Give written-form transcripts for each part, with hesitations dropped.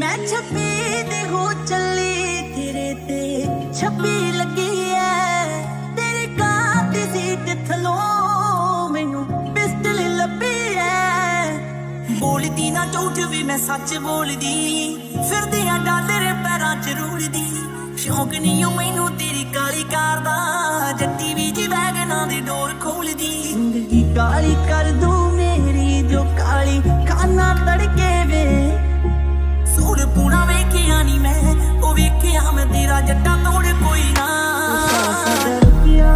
मैं छपी दे हो चली तेरे ते छपी लगी है तेरे काप दी सीट थलों मैनू पिस्टल लपी है। बोलती ना झूठ भी मैं सच बोलदी फिर दिया डाले पैरां च रूलदी शौक नहीं मैनू तेरी काली कार दा जट्टी वी जी वैगना दी डोर खोलदी। जिंदगी काली कर दूं मेरी जो काली खाना तड़के वे तेरा जट्टा तोड़ कोई ना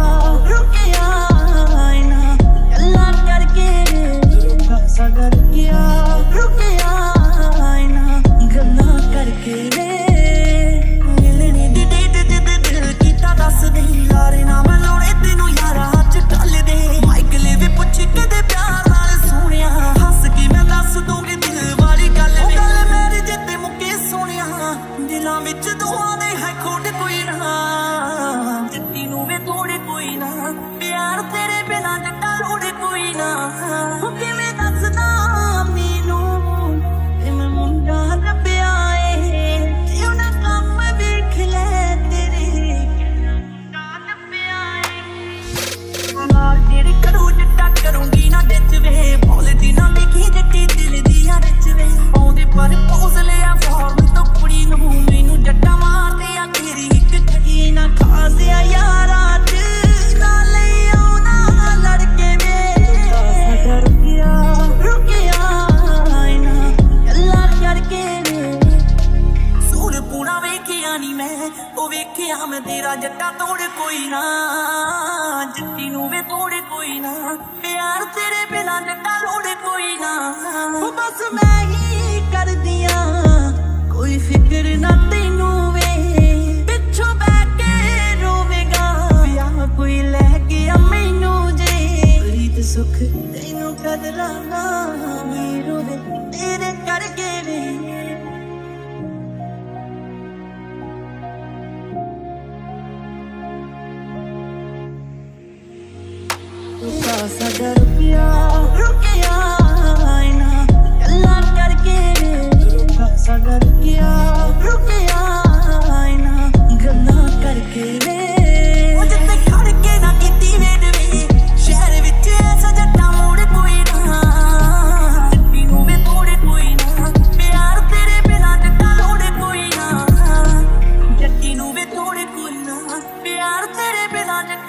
रुकिया ना गल्ला करके सागर किया रुकिया ना गल्ला करके मिलने दी डेट जिद दिल कीता दस दे यार ना मिलाने तेनू यारा हज टल दे माइक ले वे पुछ के दे प्यार नाल सोनिया हस के मैं दस दूंगी दिल वाली गल गल मेरी जिद मुके सोनिया दिलां विच दुआ तेरा जट्टा तोड़ कोई ना जट्टी नू वे तोड़ कोई ना प्यार तेरे बिना जट्टा तोड़ कोई ना बस मैं ही कर दिया कोई फिक्र ना तेनू वे पिछों बैठे रोवेगा प्यार कोई लैके मैनू जे प्रीत सुख तेनू कदरा ना रोवे तेरे करके वे। सागर रुकिया रुकिया ना गल्ला करके सागर रुकिया रुकिया ना गल्ला करके जिते खड़ के ना कीती वेट वे शहर विच ऐसा जट्टा मोड़ कोई ना जट्टी नू वे तोड़ कोई ना प्यार तेरे बिना जट्टा लोड़ कोई ना जट्टी नू वे तोड़ कोई ना प्यार तेरे बिना।